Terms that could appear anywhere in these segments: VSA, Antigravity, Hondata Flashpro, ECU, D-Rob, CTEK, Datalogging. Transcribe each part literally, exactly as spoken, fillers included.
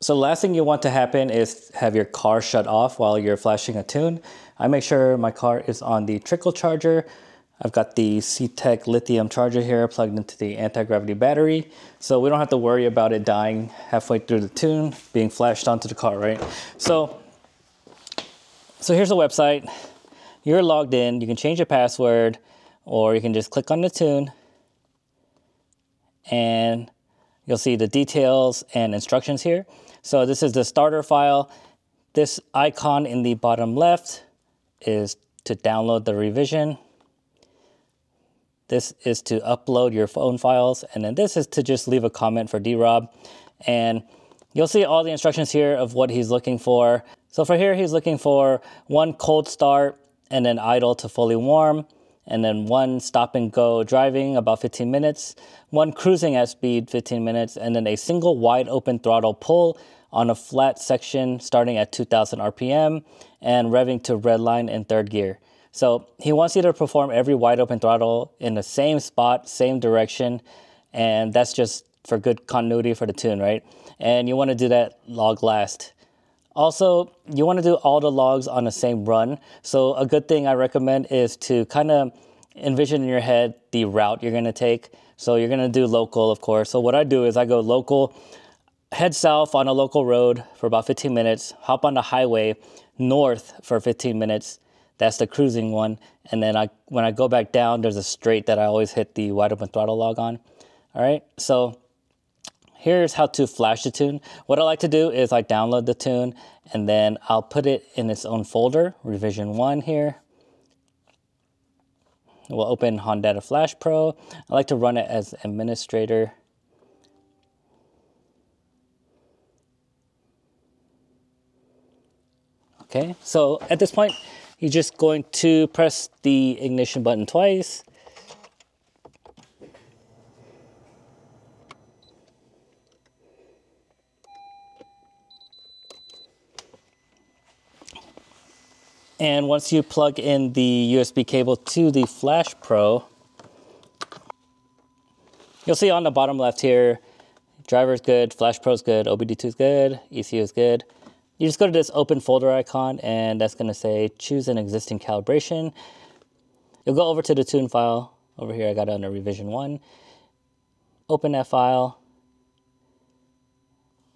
So the last thing you want to happen is have your car shut off while you're flashing a tune. I make sure my car is on the trickle charger. I've got the C T E K lithium charger here plugged into the anti-gravity battery. So we don't have to worry about it dying halfway through the tune, being flashed onto the car, right? So, so here's the website. You're logged in, you can change your password, or you can just click on the tune and you'll see the details and instructions here. So this is the starter file. This icon in the bottom left is to download the revision. This is to upload your phone files. And then this is to just leave a comment for D-Rob. And you'll see all the instructions here of what he's looking for. So for here, he's looking for one cold start and then idle to fully warm. And then one stop and go driving, about fifteen minutes. One cruising at speed, fifteen minutes. And then a single wide open throttle pull on a flat section starting at two thousand R P M and revving to redline in third gear. So he wants you to perform every wide open throttle in the same spot, same direction, and that's just for good continuity for the tune, right? And you want to do that log last. Also, you want to do all the logs on the same run. So a good thing I recommend is to kind of envision in your head the route you're going to take. So you're going to do local, of course. So what I do is I go local, head south on a local road for about fifteen minutes, hop on the highway north for fifteen minutes, that's the cruising one. And then I, when I go back down, there's a straight that I always hit the wide open throttle log on. All right, so here's how to flash the tune. What I like to do is I download the tune and then I'll put it in its own folder, revision one here. We'll open Hondata Flashpro. I like to run it as administrator. Okay, so at this point, you're just going to press the ignition button twice. And once you plug in the U S B cable to the Flashpro, you'll see on the bottom left here, driver's good, Flashpro's good, O B D two's good, E C U's good. You just go to this open folder icon and that's gonna say choose an existing calibration. You'll go over to the tune file. Over here I got it under revision one. Open that file.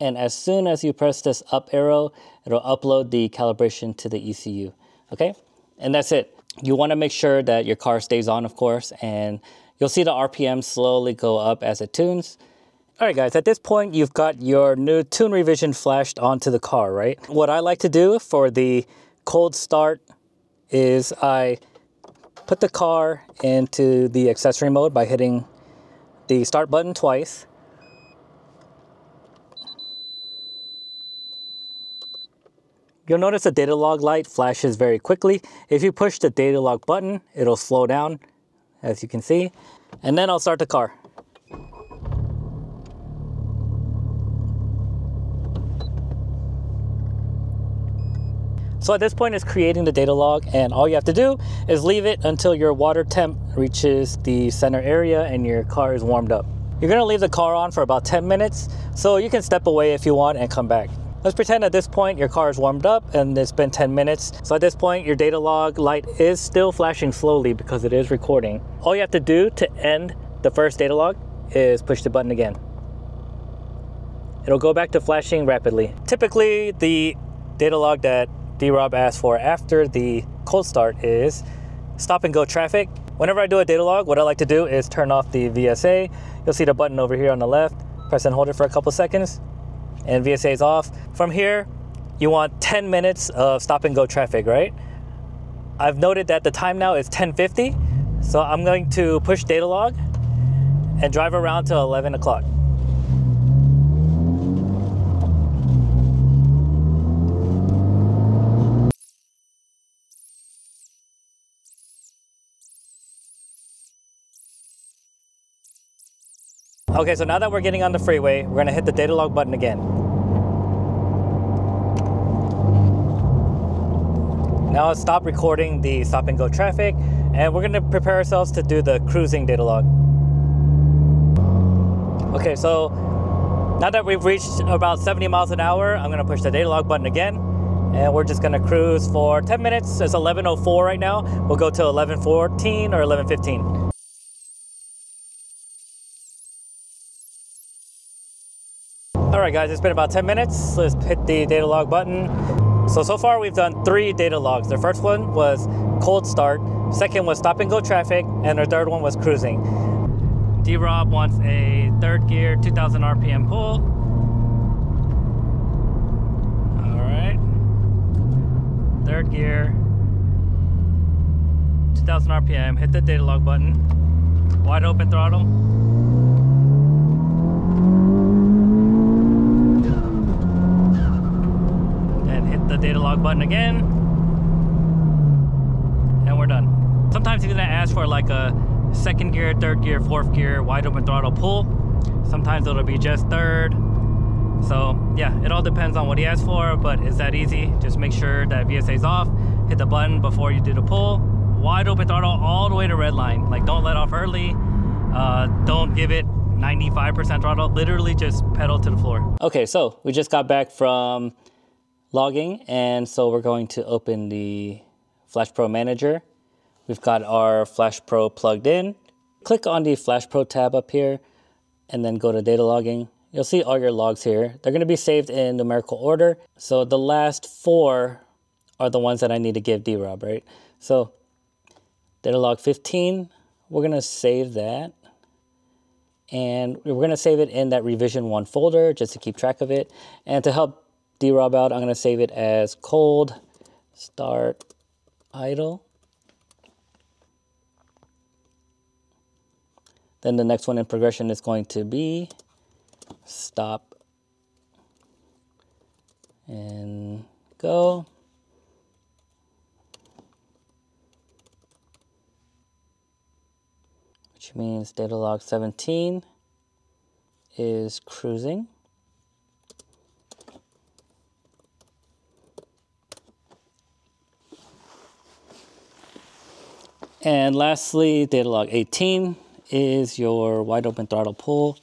And as soon as you press this up arrow, it'll upload the calibration to the E C U, okay? And that's it. You wanna make sure that your car stays on, of course, and you'll see the R P M slowly go up as it tunes. All right guys, at this point, you've got your new tune revision flashed onto the car, right? What I like to do for the cold start is I put the car into the accessory mode by hitting the start button twice. You'll notice the data log light flashes very quickly. If you push the data log button, it'll slow down, as you can see. And then I'll start the car. So at this point, it's creating the data log, and all you have to do is leave it until your water temp reaches the center area and your car is warmed up. You're gonna leave the car on for about ten minutes, so you can step away if you want and come back. Let's pretend at this point your car is warmed up and it's been ten minutes. So at this point, your data log light is still flashing slowly because it is recording. All you have to do to end the first data log is push the button again. It'll go back to flashing rapidly. Typically, the data log that D-Rob asked for after the cold start is stop and go traffic. Whenever I do a data log, what I like to do is turn off the V S A. You'll see the button over here on the left. Press and hold it for a couple seconds and V S A is off. From here, you want ten minutes of stop and go traffic, right? I've noted that the time now is ten fifty. So I'm going to push data log and drive around till eleven o'clock. Okay, so now that we're getting on the freeway, we're gonna hit the data log button again. Now I'll stop recording the stop and go traffic, and we're gonna prepare ourselves to do the cruising data log. Okay, so Now that we've reached about seventy miles an hour, I'm gonna push the data log button again, and we're just gonna cruise for ten minutes. It's eleven oh four right now. We'll go to eleven fourteen or eleven fifteen. All right guys, it's been about ten minutes. Let's hit the data log button. So, so far we've done three data logs. The first one was cold start, second was stop and go traffic, and the third one was cruising. D-Rob wants a third gear, two thousand R P M pull. All right, third gear, two thousand R P M, hit the data log button, wide open throttle. Data log button again, and we're done. Sometimes you're gonna ask for like a second gear, third gear, fourth gear, wide open throttle pull. Sometimes it'll be just third. So yeah, it all depends on what he asks for, but it's that easy. Just make sure that V S A's off, hit the button before you do the pull, wide open throttle all the way to red line. Like, don't let off early, uh, don't give it ninety-five percent throttle, literally just pedal to the floor. Okay, so we just got back from logging, and so we're going to open the Flashpro Manager. We've got our Flashpro plugged in. Click on the Flashpro tab up here and then go to data logging. You'll see all your logs here. They're gonna be saved in numerical order. So the last four are the ones that I need to give D-Rob, right? So data log fifteen, we're gonna save that. And we're gonna save it in that revision one folder just to keep track of it. And to help D-Rob out, I'm gonna save it as cold start idle. Then the next one in progression is going to be stop and go. Which means data log seventeen is cruising. And lastly, data log eighteen is your wide open throttle pull.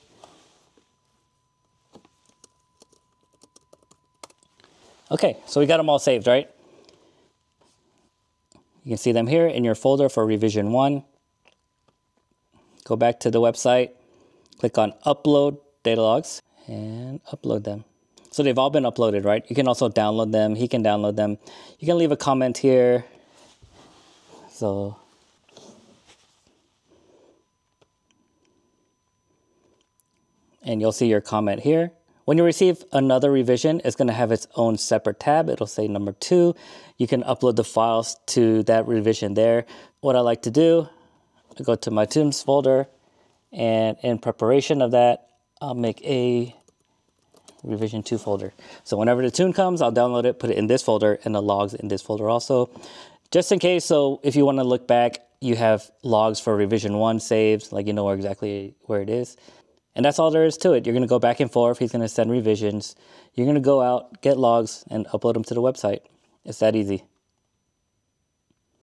Okay, so we got them all saved, right? You can see them here in your folder for revision one. Go back to the website, click on upload data logs and upload them. So they've all been uploaded, right? You can also download them. He can download them. You can leave a comment here. So and you'll see your comment here. When you receive another revision, it's gonna have its own separate tab. It'll say number two. You can upload the files to that revision there. What I like to do, I go to my Tunes folder, and in preparation of that, I'll make a revision two folder. So whenever the tune comes, I'll download it, put it in this folder, and the logs in this folder also. Just in case, so if you wanna look back, you have logs for revision one saved, like you know exactly where it is. And that's all there is to it. You're gonna go back and forth. He's gonna send revisions. You're gonna go out, get logs, and upload them to the website. It's that easy.